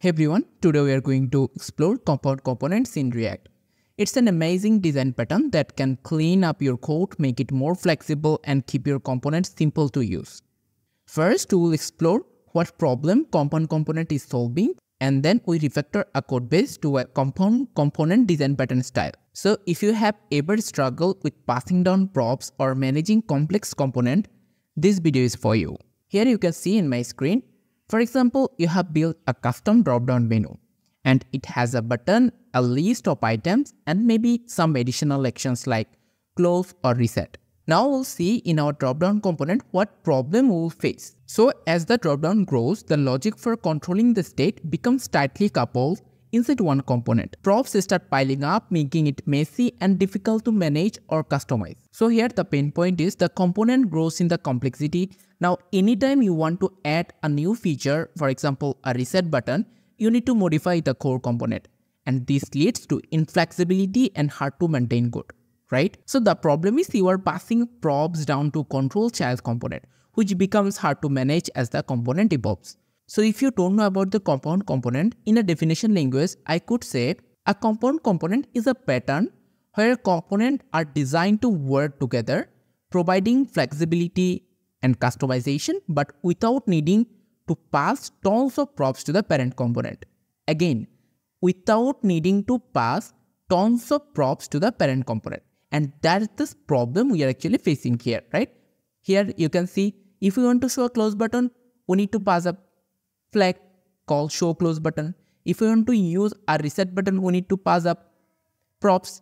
Hey everyone, today we are going to explore compound components in React. It's an amazing design pattern that can clean up your code, make it more flexible and keep your components simple to use. First, we will explore what problem compound component is solving and then we refactor a code base to a compound component design pattern style. So if you have ever struggled with passing down props or managing complex component, this video is for you. Here you can see in my screen. For example, you have built a custom drop-down menu and it has a button, a list of items and maybe some additional actions like close or reset. Now we'll see in our drop-down component what problem we'll face. So as the drop-down grows, the logic for controlling the state becomes tightly coupled inside one component. Props start piling up, making it messy and difficult to manage or customize. So here the pain point is the component grows in the complexity. Now anytime you want to add a new feature, for example a reset button, you need to modify the core component. And this leads to inflexibility and hard to maintain code, right? So the problem is you are passing props down to control child component, which becomes hard to manage as the component evolves. So if you don't know about the compound component, in a definition language, I could say a compound component is a pattern where components are designed to work together, providing flexibility and customization, but without needing to pass tons of props to the parent component. Again, without needing to pass tons of props to the parent component. And that's this problem we are actually facing here, right? Here you can see if we want to show a close button, we need to pass a flag called show close button. If you want to use a reset button, we need to pass up props.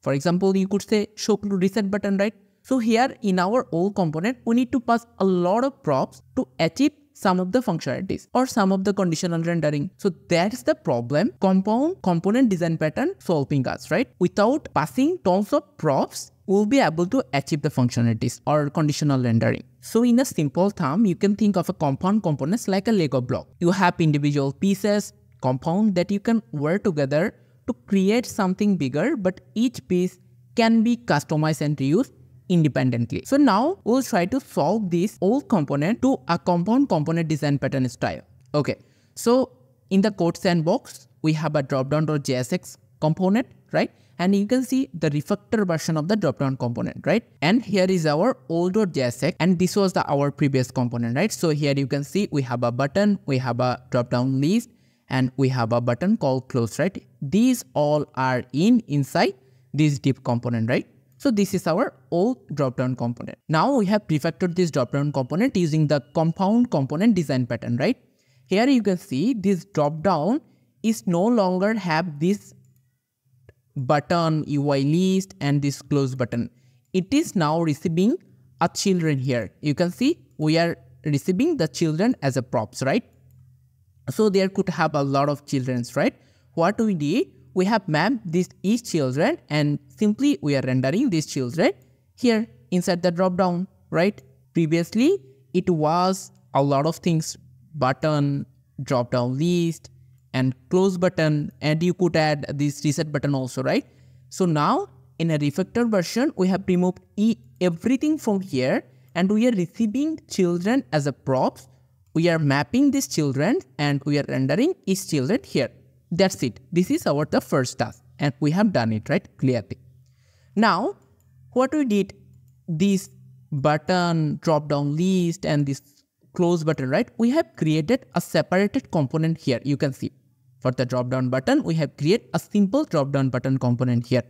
For example, you could say show reset button, right? So here in our old component, we need to pass a lot of props to achieve some of the functionalities or some of the conditional rendering. So that's the problem compound component design pattern solving us, right? Without passing tons of props, we'll be able to achieve the functionalities or conditional rendering. So in a simple term, you can think of a compound components like a Lego block. You have individual pieces, compound that you can work together to create something bigger, but each piece can be customized and reused independently. So now we'll try to solve this old component to a compound component design pattern style. Okay, so in the code sandbox, we have a dropdown.jsx component, right? And you can see the refactor version of the dropdown component, right? And here is our old.jsx, and this was our previous component, right? So here you can see we have a button, we have a dropdown list, and we have a button called close, right? These all are inside this div component, right? So this is our old dropdown component. Now we have refactored this dropdown component using the compound component design pattern, right? Here you can see this dropdown is no longer have this button, UI list and this close button. It is now receiving a children here. You can see we are receiving the children as a props, right? So there could have a lot of childrens, right? What we did, we have mapped this each children and simply we are rendering these children here inside the dropdown, right? Previously, it was a lot of things, button, dropdown list, and close button, and you could add this reset button also, right? So now in a refactor version, we have removed everything from here and we are receiving children as a props. We are mapping these children and we are rendering each children here. That's it. This is the first task and we have done it, right? Clearly. Now what we did, this button, drop down list and this close button, right? We have created a separated component here. You can see for the drop down button, we have created a simple drop down button component here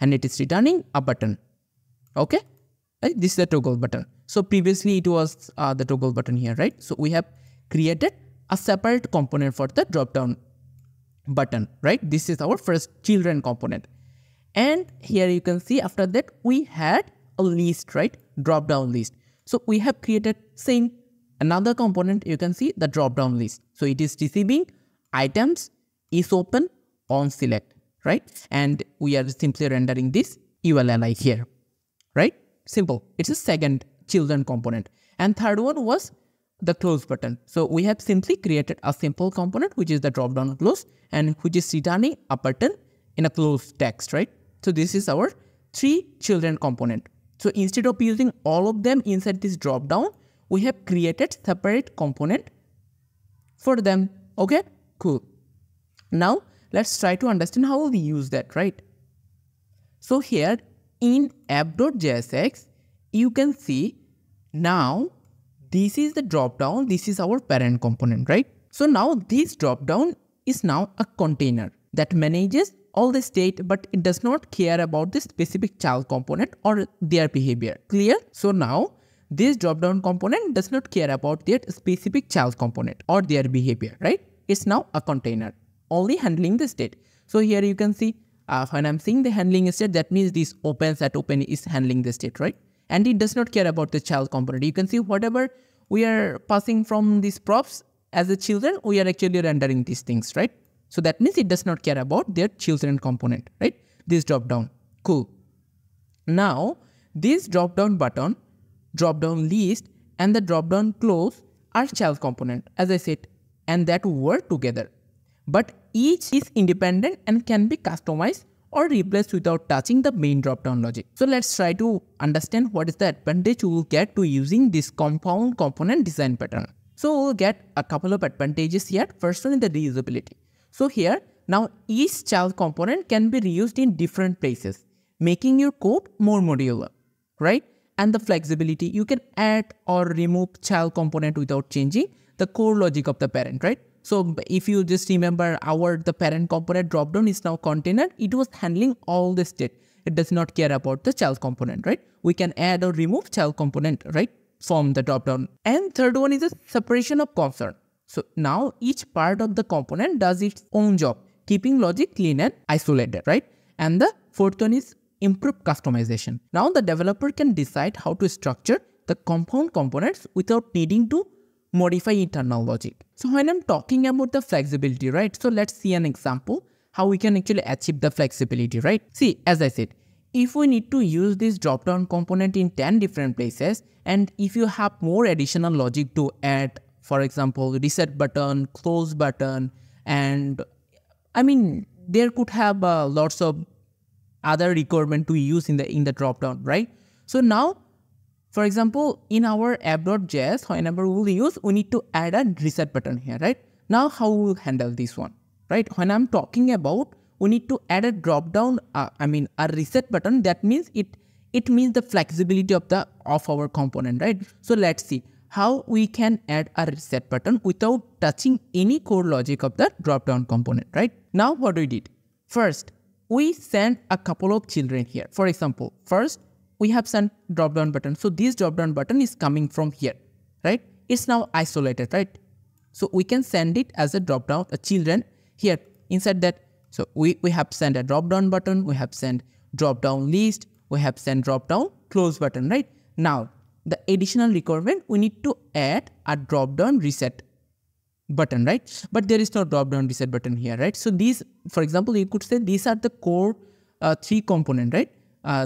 and it is returning a button. Okay. Right? This is the toggle button. So previously it was the toggle button here, right? So we have created a separate component for the drop down button, right? This is our first children component. And here you can see after that we had a list, right? Drop down list. So we have created same another component. You can see the drop down list. So it is receiving items is open on select, right? And we are simply rendering this ULLI here, right? Simple. It's a second children component. And third one was the close button. So we have simply created a simple component, which is the drop down close and which is returning a button in a close text, right? So this is our three children component. So instead of using all of them inside this drop down, we have created separate component for them. Okay, cool. Now let's try to understand how we use that, right? So here in app.jsx, you can see now this is the drop down. This is our parent component, right? So now this drop down is now a container that manages all the state, but it does not care about the specific child component or their behavior. Clear? So now this drop down component does not care about their specific child component or their behavior, right? It's now a container only handling the state. So here you can see when I'm seeing the handling state, that means this opens at open is handling the state, right? And it does not care about the child component. You can see whatever we are passing from these props as the children, we are actually rendering these things, right? So that means it does not care about their children component, right? This drop down. Cool. Now this drop down button, drop down list and the drop down close are child component, as I said, and that work together. But each is independent and can be customized or replaced without touching the main drop-down logic. So let's try to understand what is the advantage we will get to using this compound component design pattern. So we'll get a couple of advantages here. First one is the reusability. So here now each child component can be reused in different places, making your code more modular, right? And the flexibility, you can add or remove child component without changing the core logic of the parent, right? So if you just remember the parent component dropdown is now container. It was handling all the state. It does not care about the child component, right? We can add or remove child component, right, from the dropdown. And third one is the separation of concern. So now each part of the component does its own job, keeping logic clean and isolated, right? And the fourth one is improved customization. Now the developer can decide how to structure the compound components without needing to modify internal logic. So when I'm talking about the flexibility, right? So let's see an example how we can actually achieve the flexibility, right? See, as I said, if we need to use this drop-down component in 10 different places, and if you have more additional logic to add, for example, reset button, close button, and I mean, there could have lots of other requirement to use in the drop-down, right? So now, for example, in our app.js, whenever we will use, we need to add a reset button here, right? Now, how we will handle this one, right? When I'm talking about, we need to add a drop down, a reset button. That means it means the flexibility of our component, right? So let's see how we can add a reset button without touching any core logic of the drop down component, right? Now, what we did first, we sent a couple of children here. For example, first, we have sent drop down button. So this drop down button is coming from here, right? It's now isolated, right? So we can send it as a drop down children here inside that. So we have sent a drop down button. We have sent drop down list. We have sent drop down close button, right? Now the additional requirement, we need to add a drop down reset button, right? But there is no drop down reset button here, right? So these, for example, you could say these are the core three component, right?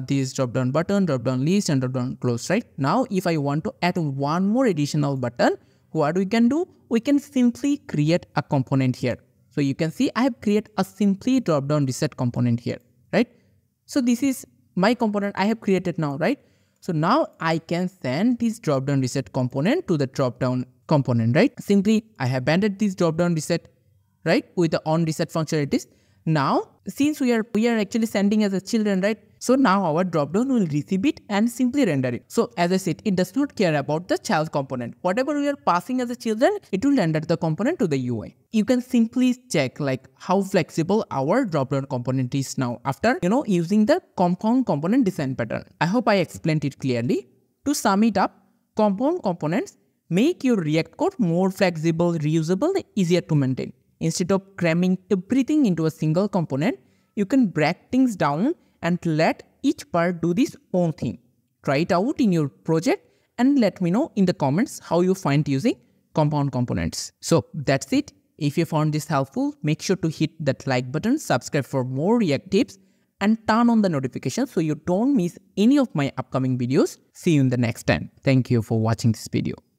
This drop down button, drop down list and drop down close, right? Now, if I want to add one more additional button, what we can do? We can simply create a component here. So you can see I have created a simply drop down reset component here, right? So this is my component I have created now, right? So now I can send this drop down reset component to the drop down component, right? Simply I have banded this drop down reset, right? With the on reset functionalities. Now, since we are actually sending as a children, right? So now our dropdown will receive it and simply render it. So as I said, it does not care about the child component. Whatever we are passing as a children, it will render the component to the UI. You can simply check like how flexible our dropdown component is now after, you know, using the compound component design pattern. I hope I explained it clearly. To sum it up, compound components make your React code more flexible, reusable, and easier to maintain. Instead of cramming everything into a single component, you can break things down and let each part do this own thing. Try it out in your project and let me know in the comments how you find using compound components. So that's it. If you found this helpful, make sure to hit that like button, subscribe for more React tips and turn on the notification so you don't miss any of my upcoming videos. See you in the next time. Thank you for watching this video.